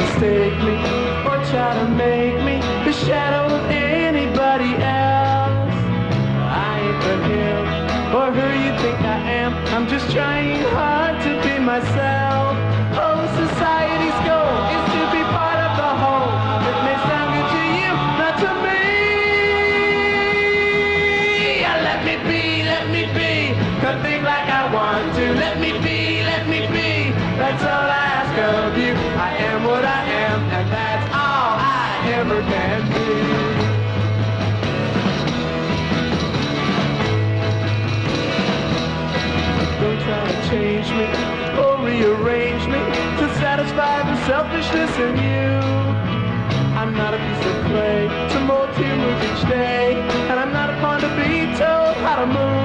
mistake me or try to make me the shadow of anybody else. I ain't the him or who you think I am. I'm just trying hard to be myself. Whole society's goal is to be part of the whole. It may sound good to you, not to me. Let me be, let me be. Could think like I want to. Let me be, let me be. That's all I ask of you. I am what I am, and that's all I ever can be. Don't try to change me or rearrange me to satisfy the selfishness in you. I'm not a piece of clay to mold to move each day, and I'm not a pawn to be told how to move.